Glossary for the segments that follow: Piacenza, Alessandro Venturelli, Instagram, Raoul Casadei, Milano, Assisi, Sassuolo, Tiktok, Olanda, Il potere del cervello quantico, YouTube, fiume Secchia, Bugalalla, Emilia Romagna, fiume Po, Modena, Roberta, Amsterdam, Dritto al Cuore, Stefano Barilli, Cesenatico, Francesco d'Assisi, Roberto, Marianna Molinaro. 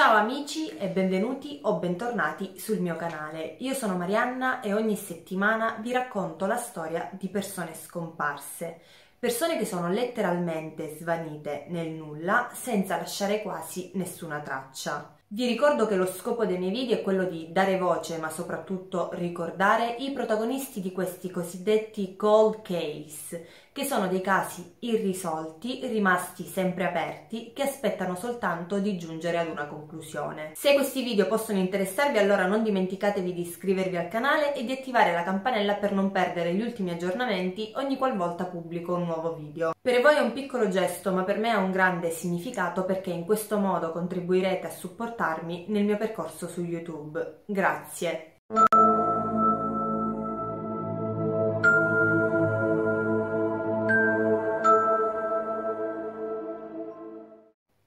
Ciao amici e benvenuti o bentornati sul mio canale. Io sono Marianna e ogni settimana vi racconto la storia di persone scomparse, persone che sono letteralmente svanite nel nulla senza lasciare quasi nessuna traccia. Vi ricordo che lo scopo dei miei video è quello di dare voce, ma soprattutto ricordare i protagonisti di questi cosiddetti cold case, che sono dei casi irrisolti, rimasti sempre aperti, che aspettano soltanto di giungere ad una conclusione. Se questi video possono interessarvi, allora non dimenticatevi di iscrivervi al canale e di attivare la campanella per non perdere gli ultimi aggiornamenti ogni qualvolta pubblico un nuovo video. Per voi è un piccolo gesto, ma per me ha un grande significato perché in questo modo contribuirete a supportarmi nel mio percorso su YouTube. Grazie!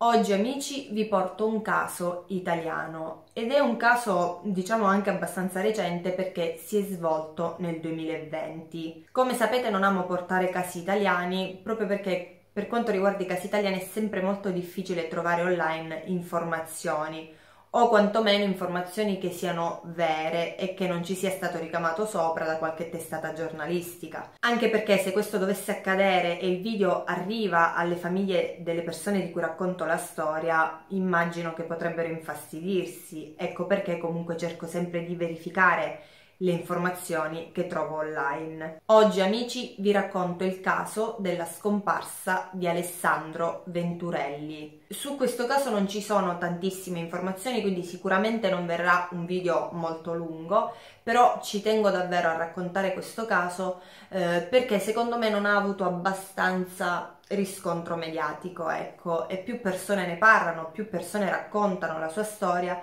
Oggi amici vi porto un caso italiano ed è un caso diciamo anche abbastanza recente perché si è svolto nel 2020. Come sapete non amo portare casi italiani proprio perché per quanto riguarda i casi italiani è sempre molto difficile trovare online informazioni o quantomeno informazioni che siano vere e che non ci sia stato ricamato sopra da qualche testata giornalistica. Anche perché se questo dovesse accadere e il video arriva alle famiglie delle persone di cui racconto la storia, immagino che potrebbero infastidirsi. Ecco perché comunque cerco sempre di verificare le informazioni che trovo online. Oggi amici vi racconto il caso della scomparsa di Alessandro Venturelli. Su questo caso non ci sono tantissime informazioni, quindi sicuramente non verrà un video molto lungo, però ci tengo davvero a raccontare questo caso perché secondo me non ha avuto abbastanza riscontro mediatico, ecco, e più persone ne parlano, più persone raccontano la sua storia,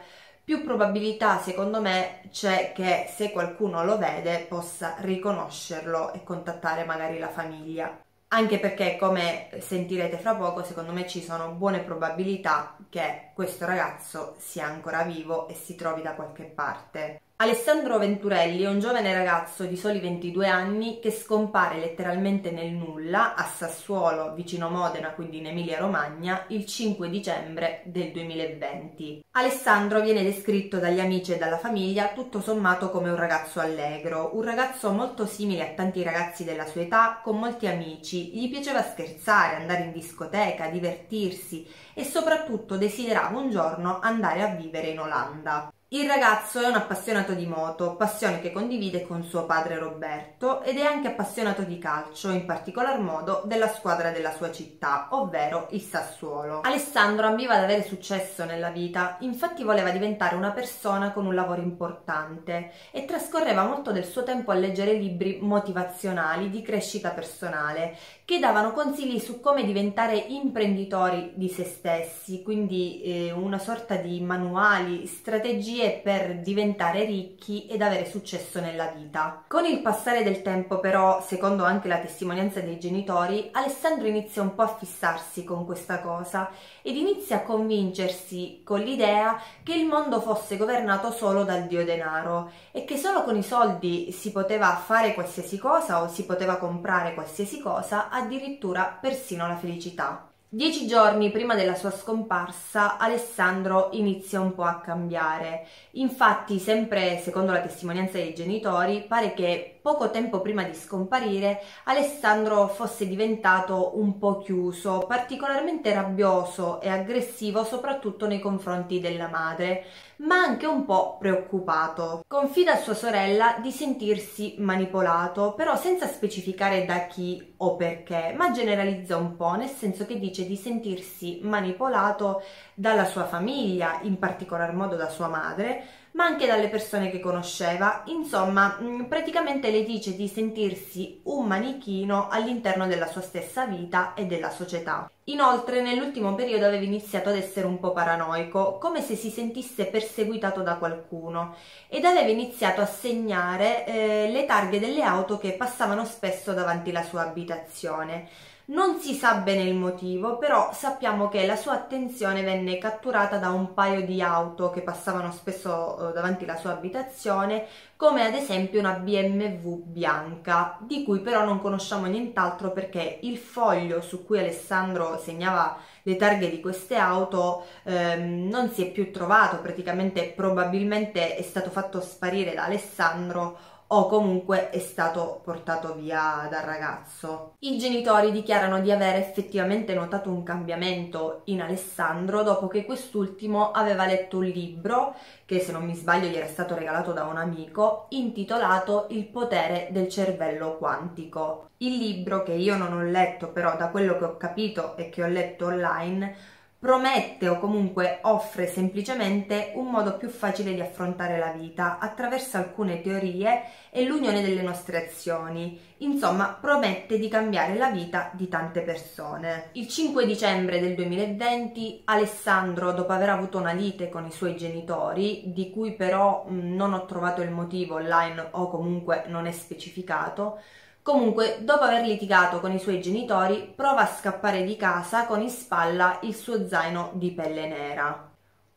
più probabilità secondo me c'è che se qualcuno lo vede possa riconoscerlo e contattare magari la famiglia. Anche perché, come sentirete fra poco, secondo me ci sono buone probabilità che questo ragazzo sia ancora vivo e si trovi da qualche parte. Alessandro Venturelli è un giovane ragazzo di soli 22 anni che scompare letteralmente nel nulla a Sassuolo, vicino Modena, quindi in Emilia Romagna, il 5 dicembre del 2020. Alessandro viene descritto dagli amici e dalla famiglia tutto sommato come un ragazzo allegro, un ragazzo molto simile a tanti ragazzi della sua età, con molti amici, gli piaceva scherzare, andare in discoteca, divertirsi e soprattutto desiderava un giorno andare a vivere in Olanda. Il ragazzo è un appassionato di moto, passione che condivide con suo padre Roberto, ed è anche appassionato di calcio, in particolar modo della squadra della sua città, ovvero il Sassuolo. Alessandro ambiva ad avere successo nella vita, infatti voleva diventare una persona con un lavoro importante e trascorreva molto del suo tempo a leggere libri motivazionali di crescita personale che davano consigli su come diventare imprenditori di se stessi, quindi una sorta di manuali, strategie per diventare ricchi ed avere successo nella vita. Con il passare del tempo però, secondo anche la testimonianza dei genitori, Alessandro inizia un po' a fissarsi con questa cosa ed inizia a convincersi con l'idea che il mondo fosse governato solo dal dio denaro e che solo con i soldi si poteva fare qualsiasi cosa o si poteva comprare qualsiasi cosa, addirittura persino la felicità. 10 giorni prima della sua scomparsa Alessandro inizia un po' a cambiare, infatti sempre secondo la testimonianza dei genitori pare che poco tempo prima di scomparire Alessandro fosse diventato un po' chiuso, particolarmente rabbioso e aggressivo soprattutto nei confronti della madre, ma anche un po' preoccupato. Confida a sua sorella di sentirsi manipolato, però senza specificare da chi o perché, ma generalizza un po', nel senso che dice di sentirsi manipolato dalla sua famiglia, in particolar modo da sua madre, ma anche dalle persone che conosceva. Insomma, praticamente le dice di sentirsi un manichino all'interno della sua stessa vita e della società. Inoltre, nell'ultimo periodo aveva iniziato ad essere un po' paranoico, come se si sentisse perseguitato da qualcuno, ed aveva iniziato a segnare le targhe delle auto che passavano spesso davanti alla sua abitazione. Non si sa bene il motivo, però sappiamo che la sua attenzione venne catturata da un paio di auto che passavano spesso davanti alla sua abitazione, come ad esempio una BMW bianca, di cui però non conosciamo nient'altro perché il foglio su cui Alessandro segnava le targhe di queste auto non si è più trovato, praticamente probabilmente è stato fatto sparire da Alessandro o comunque è stato portato via dal ragazzo. I genitori dichiarano di aver effettivamente notato un cambiamento in Alessandro dopo che quest'ultimo aveva letto un libro, che se non mi sbaglio gli era stato regalato da un amico, intitolato Il potere del cervello quantico. Il libro, che io non ho letto però da quello che ho capito e che ho letto online, promette o comunque offre semplicemente un modo più facile di affrontare la vita attraverso alcune teorie e l'unione delle nostre azioni. Insomma, promette di cambiare la vita di tante persone. Il 5 dicembre del 2020 Alessandro, dopo aver avuto una lite con i suoi genitori, di cui però non ho trovato il motivo online o comunque non è specificato, comunque, dopo aver litigato con i suoi genitori, prova a scappare di casa con in spalla il suo zaino di pelle nera.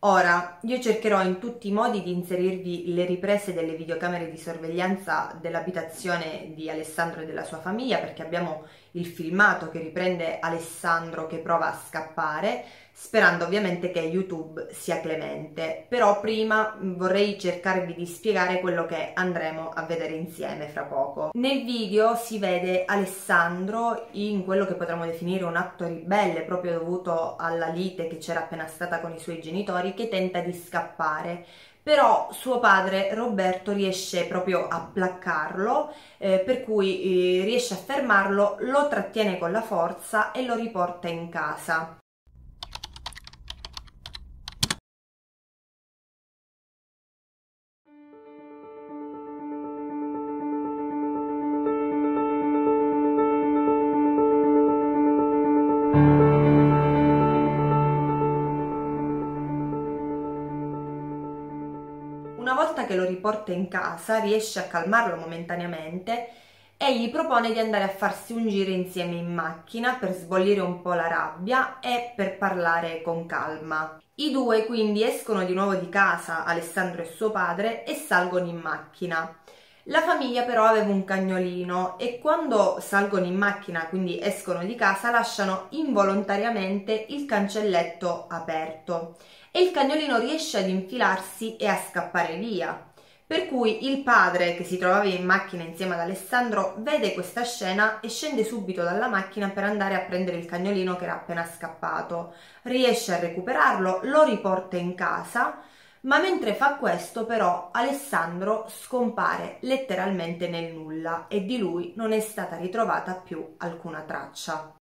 Ora, io cercherò in tutti i modi di inserirvi le riprese delle videocamere di sorveglianza dell'abitazione di Alessandro e della sua famiglia, perché abbiamo il filmato che riprende Alessandro che prova a scappare, sperando ovviamente che YouTube sia clemente. Però prima vorrei cercarvi di spiegare quello che andremo a vedere insieme fra poco. Nel video si vede Alessandro in quello che potremmo definire un atto ribelle, proprio dovuto alla lite che c'era appena stata con i suoi genitori, che tenta di scappare. Però suo padre Roberto riesce proprio a placcarlo, per cui riesce a fermarlo, lo trattiene con la forza e lo riporta in casa. Lo riporta in casa, riesce a calmarlo momentaneamente e gli propone di andare a farsi un giro insieme in macchina per sbollire un po' la rabbia e per parlare con calma. I due quindi escono di nuovo di casa, Alessandro e suo padre, e salgono in macchina. La famiglia però aveva un cagnolino e quando salgono in macchina, quindi escono di casa, lasciano involontariamente il cancelletto aperto e il cagnolino riesce ad infilarsi e a scappare via. Per cui il padre, che si trovava in macchina insieme ad Alessandro, vede questa scena e scende subito dalla macchina per andare a prendere il cagnolino che era appena scappato. Riesce a recuperarlo, lo riporta in casa, ma mentre fa questo però Alessandro scompare letteralmente nel nulla e di lui non è stata ritrovata più alcuna traccia.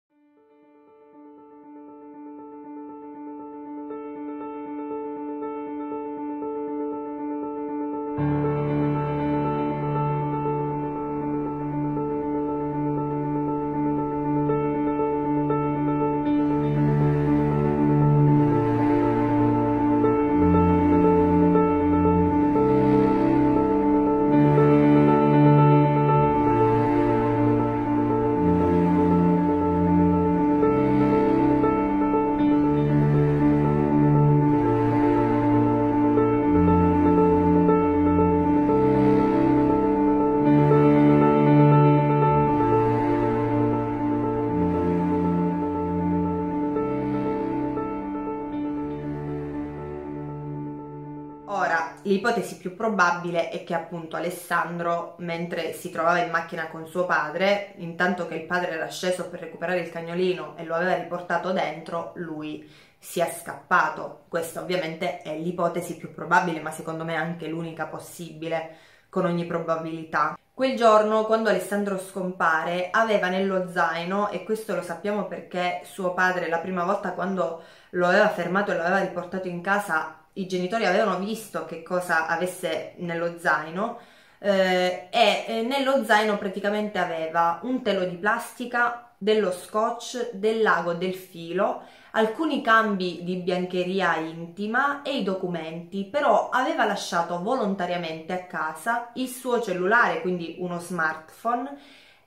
L'ipotesi più probabile è che appunto Alessandro, mentre si trovava in macchina con suo padre, intanto che il padre era sceso per recuperare il cagnolino e lo aveva riportato dentro, lui sia scappato. Questa ovviamente è l'ipotesi più probabile, ma secondo me anche l'unica possibile con ogni probabilità. Quel giorno, quando Alessandro scompare, aveva nello zaino, e questo lo sappiamo perché suo padre la prima volta quando lo aveva fermato e lo aveva riportato in casa, i genitori avevano visto che cosa avesse nello zaino e nello zaino praticamente aveva un telo di plastica, dello scotch, del lago, del filo, alcuni cambi di biancheria intima e i documenti, però aveva lasciato volontariamente a casa il suo cellulare, quindi uno smartphone,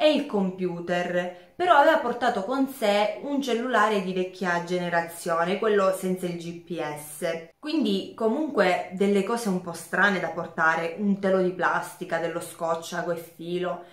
e il computer, però aveva portato con sé un cellulare di vecchia generazione, quello senza il GPS. Quindi comunque delle cose un po' strane da portare, un telo di plastica, dello scotch, ago e filo,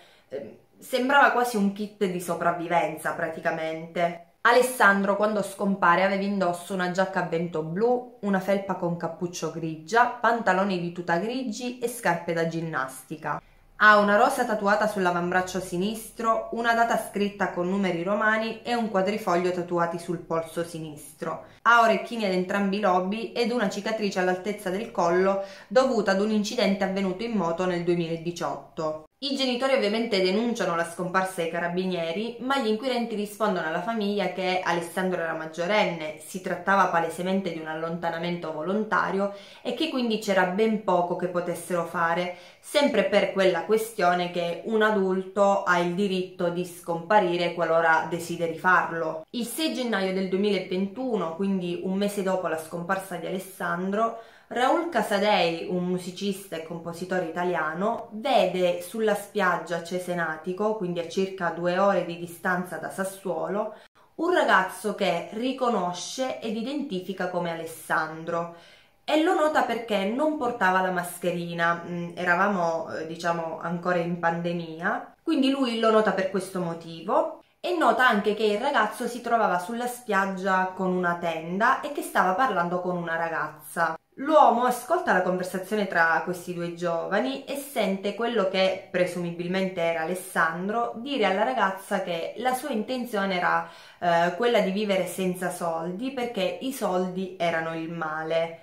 sembrava quasi un kit di sopravvivenza praticamente. Alessandro, quando scompare, aveva indosso una giacca a vento blu, una felpa con cappuccio grigia, pantaloni di tuta grigi e scarpe da ginnastica. Ha una rosa tatuata sull'avambraccio sinistro, una data scritta con numeri romani e un quadrifoglio tatuati sul polso sinistro. Ha orecchini ad entrambi i lobi ed una cicatrice all'altezza del collo dovuta ad un incidente avvenuto in moto nel 2018. I genitori ovviamente denunciano la scomparsa ai carabinieri, ma gli inquirenti rispondono alla famiglia che Alessandro era maggiorenne, si trattava palesemente di un allontanamento volontario e che quindi c'era ben poco che potessero fare, sempre per quella questione che un adulto ha il diritto di scomparire qualora desideri farlo. Il 6 gennaio del 2021, quindi un mese dopo la scomparsa di Alessandro, Raoul Casadei, un musicista e compositore italiano, vede sulla spiaggia Cesenatico, quindi a circa 2 ore di distanza da Sassuolo, un ragazzo che riconosce ed identifica come Alessandro e lo nota perché non portava la mascherina, eravamo diciamo ancora in pandemia, quindi lui lo nota per questo motivo. E nota anche che il ragazzo si trovava sulla spiaggia con una tenda e che stava parlando con una ragazza. L'uomo ascolta la conversazione tra questi due giovani e sente quello che presumibilmente era Alessandro dire alla ragazza che la sua intenzione era quella di vivere senza soldi perché i soldi erano il male.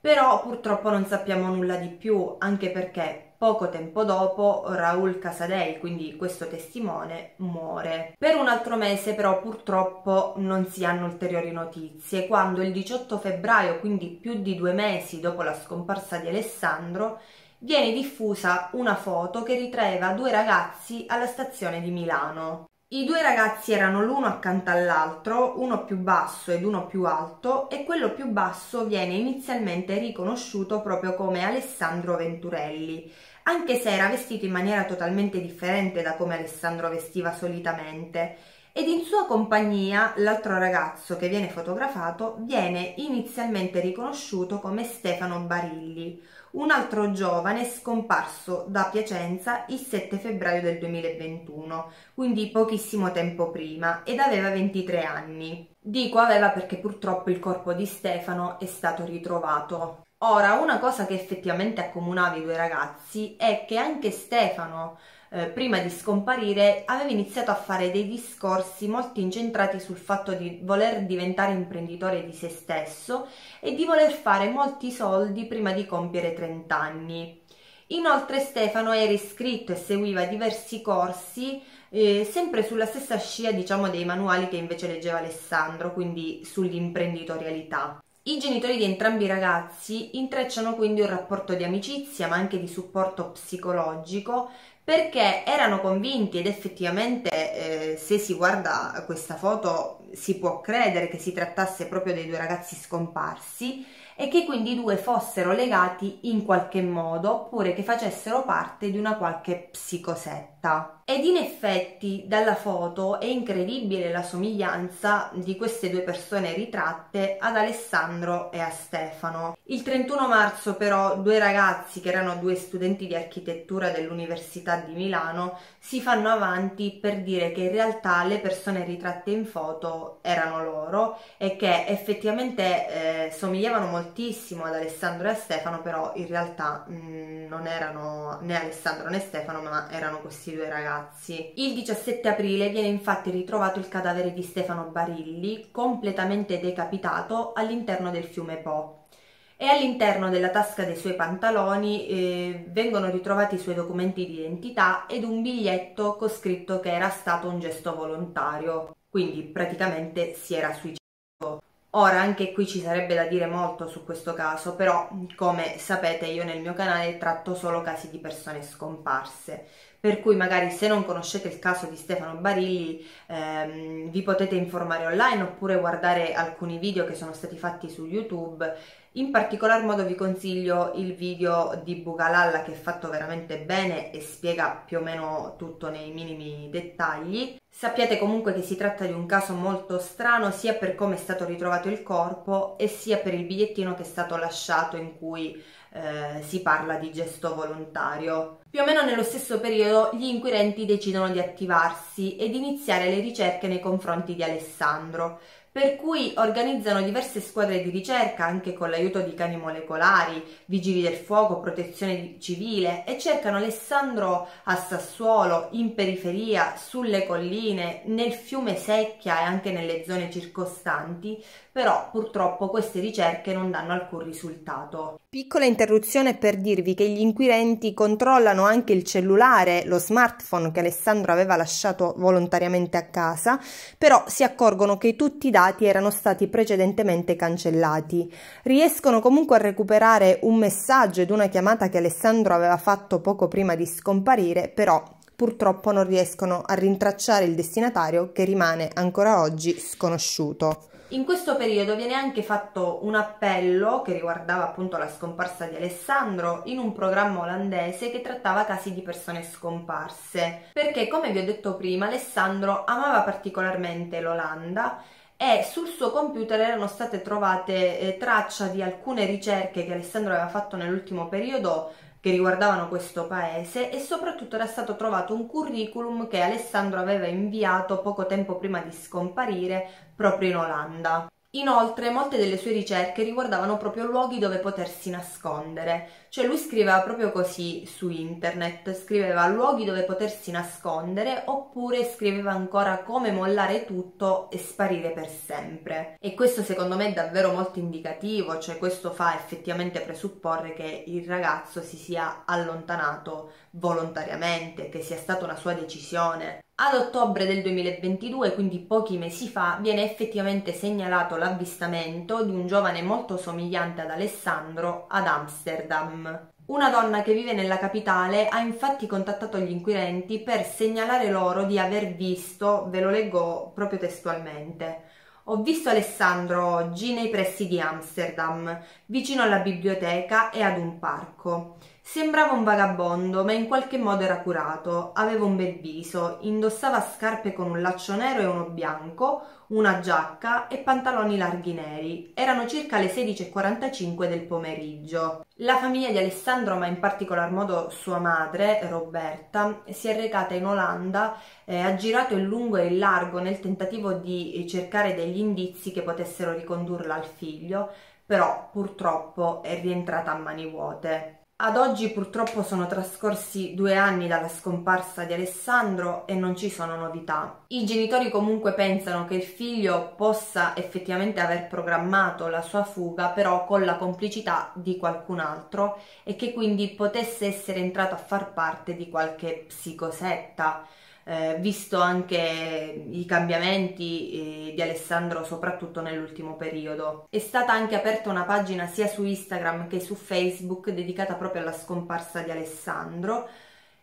Però purtroppo non sappiamo nulla di più, anche perché poco tempo dopo Raoul Casadei, quindi questo testimone, muore. Per un altro mese però purtroppo non si hanno ulteriori notizie, quando il 18 febbraio, quindi più di 2 mesi dopo la scomparsa di Alessandro, viene diffusa una foto che ritraeva 2 ragazzi alla stazione di Milano. I 2 ragazzi erano l'uno accanto all'altro, uno più basso ed uno più alto, e quello più basso viene inizialmente riconosciuto proprio come Alessandro Venturelli, anche se era vestito in maniera totalmente differente da come Alessandro vestiva solitamente, ed in sua compagnia l'altro ragazzo che viene fotografato viene inizialmente riconosciuto come Stefano Barilli, un altro giovane scomparso da Piacenza il 7 febbraio del 2021, quindi pochissimo tempo prima, ed aveva 23 anni. Dico aveva perché purtroppo il corpo di Stefano è stato ritrovato. Ora, una cosa che effettivamente accomunava i 2 ragazzi è che anche Stefano, prima di scomparire, aveva iniziato a fare dei discorsi molto incentrati sul fatto di voler diventare imprenditore di se stesso e di voler fare molti soldi prima di compiere 30 anni. Inoltre Stefano era iscritto e seguiva diversi corsi, sempre sulla stessa scia, diciamo, dei manuali che invece leggeva Alessandro, quindi sull'imprenditorialità. I genitori di entrambi i ragazzi intrecciano quindi un rapporto di amicizia ma anche di supporto psicologico, perché erano convinti, ed effettivamente se si guarda questa foto si può credere che si trattasse proprio dei 2 ragazzi scomparsi e che quindi i 2 fossero legati in qualche modo oppure che facessero parte di una qualche psicosetta. Ed in effetti dalla foto è incredibile la somiglianza di queste 2 persone ritratte ad Alessandro e a Stefano. Il 31 marzo però 2 ragazzi che erano 2 studenti di architettura dell'Università di Milano si fanno avanti per dire che in realtà le persone ritratte in foto erano loro e che effettivamente somigliavano moltissimo ad Alessandro e a Stefano, però in realtà non erano né Alessandro né Stefano, ma erano questi 2 ragazzi. Il 17 aprile viene infatti ritrovato il cadavere di Stefano Barilli, completamente decapitato, all'interno del fiume Po. E all'interno della tasca dei suoi pantaloni vengono ritrovati i suoi documenti di identità ed un biglietto con scritto che era stato un gesto volontario, quindi praticamente si era suicidato. Ora, anche qui ci sarebbe da dire molto su questo caso, però come sapete io nel mio canale tratto solo casi di persone scomparse, per cui magari se non conoscete il caso di Stefano Barilli vi potete informare online oppure guardare alcuni video che sono stati fatti su YouTube In particolar modo vi consiglio il video di Bugalalla, che è fatto veramente bene e spiega più o meno tutto nei minimi dettagli. Sappiate comunque che si tratta di un caso molto strano, sia per come è stato ritrovato il corpo e sia per il bigliettino che è stato lasciato in cui si parla di gesto volontario. Più o meno nello stesso periodo gli inquirenti decidono di attivarsi ed iniziare le ricerche nei confronti di Alessandro, per cui organizzano diverse squadre di ricerca anche con l'aiuto di cani molecolari, vigili del fuoco, protezione civile, e cercano Alessandro a Sassuolo, in periferia, sulle colline, nel fiume Secchia e anche nelle zone circostanti, però purtroppo queste ricerche non danno alcun risultato. Piccola interruzione per dirvi che gli inquirenti controllano anche il cellulare, lo smartphone che Alessandro aveva lasciato volontariamente a casa, però si accorgono che tutti i dati erano stati precedentemente cancellati. Riescono comunque a recuperare un messaggio ed una chiamata che Alessandro aveva fatto poco prima di scomparire, però purtroppo non riescono a rintracciare il destinatario, che rimane ancora oggi sconosciuto. In questo periodo viene anche fatto un appello che riguardava appunto la scomparsa di Alessandro in un programma olandese che trattava casi di persone scomparse, perché, come vi ho detto prima, Alessandro amava particolarmente l'Olanda e sul suo computer erano state trovate tracce di alcune ricerche che Alessandro aveva fatto nell'ultimo periodo che riguardavano questo paese, e soprattutto era stato trovato un curriculum che Alessandro aveva inviato poco tempo prima di scomparire proprio in Olanda. Inoltre molte delle sue ricerche riguardavano proprio luoghi dove potersi nascondere, cioè lui scriveva proprio così su internet, scriveva luoghi dove potersi nascondere, oppure scriveva ancora come mollare tutto e sparire per sempre. E questo secondo me è davvero molto indicativo, cioè questo fa effettivamente presupporre che il ragazzo si sia allontanato volontariamente, che sia stata una sua decisione. Ad ottobre del 2022, quindi pochi mesi fa, viene effettivamente segnalato l'avvistamento di un giovane molto somigliante ad Alessandro ad Amsterdam. Una donna che vive nella capitale ha infatti contattato gli inquirenti per segnalare loro di aver visto, ve lo leggo proprio testualmente: "Ho visto Alessandro oggi nei pressi di Amsterdam, vicino alla biblioteca e ad un parco. Sembrava un vagabondo, ma in qualche modo era curato, aveva un bel viso, indossava scarpe con un laccio nero e uno bianco, una giacca e pantaloni larghi neri. Erano circa le 16:45 del pomeriggio. La famiglia di Alessandro, ma in particolar modo sua madre, Roberta, si è recata in Olanda, ha girato il lungo e il largo nel tentativo di cercare degli indizi che potessero ricondurla al figlio, però purtroppo è rientrata a mani vuote. Ad oggi purtroppo sono trascorsi 2 anni dalla scomparsa di Alessandro e non ci sono novità. I genitori comunque pensano che il figlio possa effettivamente aver programmato la sua fuga, però con la complicità di qualcun altro, e che quindi potesse essere entrato a far parte di qualche psicosetta. Visto anche i cambiamenti di Alessandro soprattutto nell'ultimo periodo. È stata anche aperta una pagina sia su Instagram che su Facebook dedicata proprio alla scomparsa di Alessandro,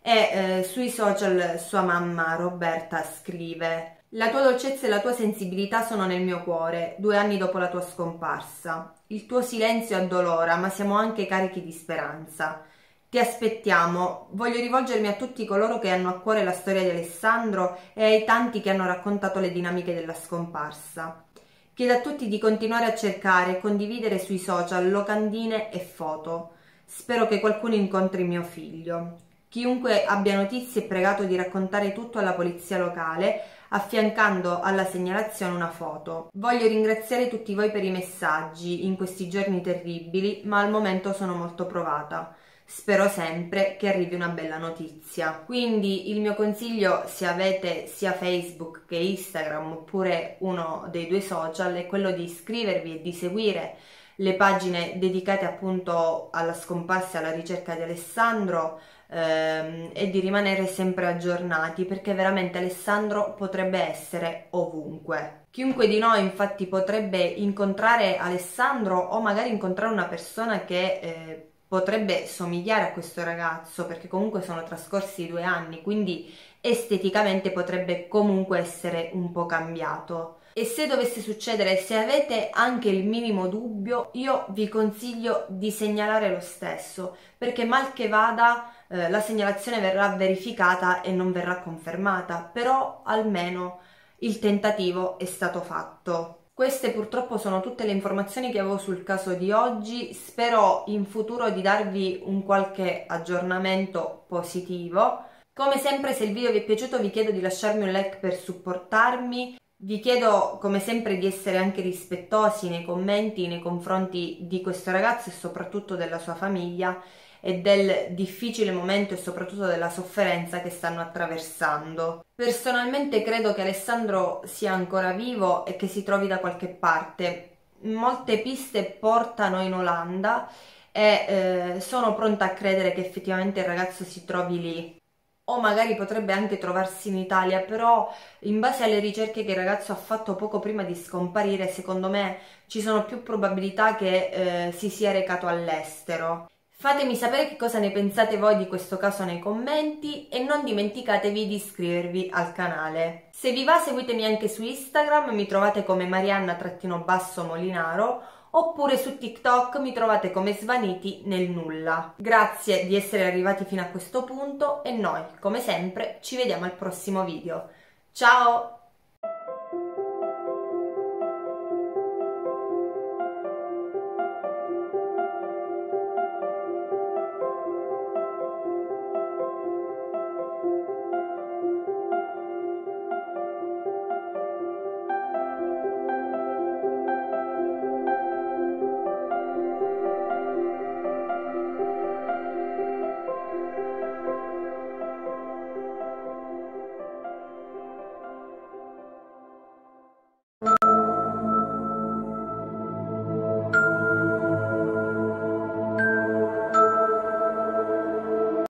e sui social sua mamma Roberta scrive: "La tua dolcezza e la tua sensibilità sono nel mio cuore, 2 anni dopo la tua scomparsa. Il tuo silenzio addolora, ma siamo anche carichi di speranza. Ti aspettiamo. Voglio rivolgermi a tutti coloro che hanno a cuore la storia di Alessandro e ai tanti che hanno raccontato le dinamiche della scomparsa. Chiedo a tutti di continuare a cercare e condividere sui social locandine e foto. Spero che qualcuno incontri mio figlio. Chiunque abbia notizie è pregato di raccontare tutto alla polizia locale, affiancando alla segnalazione una foto. Voglio ringraziare tutti voi per i messaggi in questi giorni terribili, ma al momento sono molto provata. Spero sempre che arrivi una bella notizia." Quindi il mio consiglio, se avete sia Facebook che Instagram oppure uno dei 2 social, è quello di iscrivervi e di seguire le pagine dedicate appunto alla scomparsa e alla ricerca di Alessandro, e di rimanere sempre aggiornati, perché veramente Alessandro potrebbe essere ovunque. Chiunque di noi infatti potrebbe incontrare Alessandro, o magari incontrare una persona che potrebbe somigliare a questo ragazzo, perché comunque sono trascorsi 2 anni, quindi esteticamente potrebbe comunque essere un po' cambiato. E se dovesse succedere, se avete anche il minimo dubbio, io vi consiglio di segnalare lo stesso, perché mal che vada la segnalazione verrà verificata e non verrà confermata, però almeno il tentativo è stato fatto. Queste purtroppo sono tutte le informazioni che avevo sul caso di oggi, spero in futuro di darvi un qualche aggiornamento positivo. Come sempre, se il video vi è piaciuto vi chiedo di lasciarmi un like per supportarmi, vi chiedo come sempre di essere anche rispettosi nei commenti nei confronti di questo ragazzo e soprattutto della sua famiglia e del difficile momento e soprattutto della sofferenza che stanno attraversando. Personalmente credo che Alessandro sia ancora vivo e che si trovi da qualche parte. Molte piste portano in Olanda e sono pronta a credere che effettivamente il ragazzo si trovi lì. O magari potrebbe anche trovarsi in Italia, però in base alle ricerche che il ragazzo ha fatto poco prima di scomparire, secondo me ci sono più probabilità che si sia recato all'estero. Fatemi sapere che cosa ne pensate voi di questo caso nei commenti e non dimenticatevi di iscrivervi al canale. Se vi va seguitemi anche su Instagram, mi trovate come Marianna_Molinaro, oppure su TikTok mi trovate come Svaniti nel nulla. Grazie di essere arrivati fino a questo punto e noi, come sempre, ci vediamo al prossimo video. Ciao!